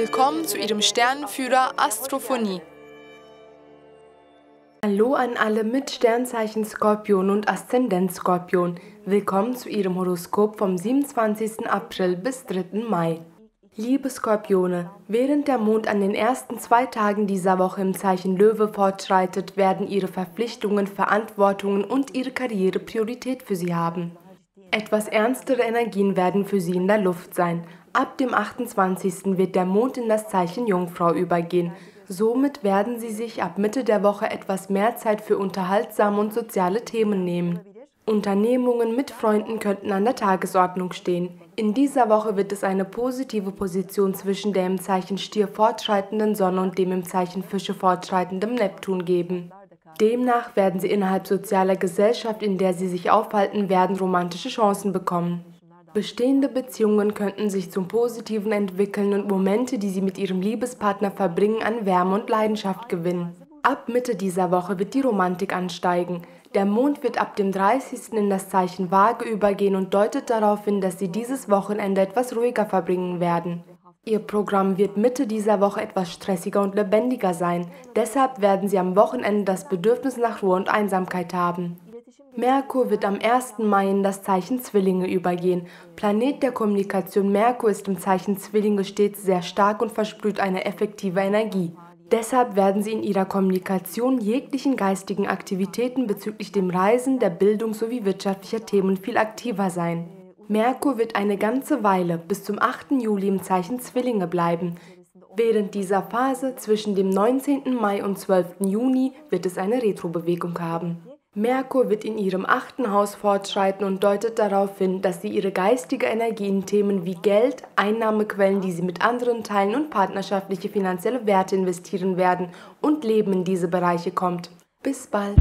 Willkommen zu Ihrem Sternenführer Astrophonie. Hallo an alle mit Sternzeichen Skorpion und Aszendent Skorpion. Willkommen zu Ihrem Horoskop vom 27. April bis 3. Mai. Liebe Skorpione, während der Mond an den ersten 2 Tagen dieser Woche im Zeichen Löwe fortschreitet, werden Ihre Verpflichtungen, Verantwortungen und Ihre Karriere Priorität für Sie haben. Etwas ernstere Energien werden für Sie in der Luft sein. Ab dem 28. wird der Mond in das Zeichen Jungfrau übergehen. Somit werden Sie sich ab Mitte der Woche etwas mehr Zeit für unterhaltsame und soziale Themen nehmen. Unternehmungen mit Freunden könnten an der Tagesordnung stehen. In dieser Woche wird es eine positive Position zwischen der im Zeichen Stier fortschreitenden Sonne und dem im Zeichen Fische fortschreitenden Neptun geben. Demnach werden Sie innerhalb sozialer Gesellschaft, in der Sie sich aufhalten werden, romantische Chancen bekommen. Bestehende Beziehungen könnten sich zum Positiven entwickeln und Momente, die Sie mit Ihrem Liebespartner verbringen, an Wärme und Leidenschaft gewinnen. Ab Mitte dieser Woche wird die Romantik ansteigen. Der Mond wird ab dem 30. in das Zeichen Waage übergehen und deutet darauf hin, dass Sie dieses Wochenende etwas ruhiger verbringen werden. Ihr Programm wird Mitte dieser Woche etwas stressiger und lebendiger sein. Deshalb werden Sie am Wochenende das Bedürfnis nach Ruhe und Einsamkeit haben. Merkur wird am 1. Mai in das Zeichen Zwillinge übergehen. Planet der Kommunikation Merkur ist im Zeichen Zwillinge stets sehr stark und versprüht eine effektive Energie. Deshalb werden Sie in Ihrer Kommunikation jeglichen geistigen Aktivitäten bezüglich dem Reisen, der Bildung sowie wirtschaftlicher Themen viel aktiver sein. Merkur wird eine ganze Weile bis zum 8. Juli im Zeichen Zwillinge bleiben. Während dieser Phase zwischen dem 19. Mai und 12. Juni wird es eine Retrobewegung haben. Merkur wird in Ihrem 8. Haus fortschreiten und deutet darauf hin, dass Sie Ihre geistige Energie in Themen wie Geld, Einnahmequellen, die Sie mit anderen teilen und partnerschaftliche finanzielle Werte investieren werden und Leben in diese Bereiche kommt. Bis bald!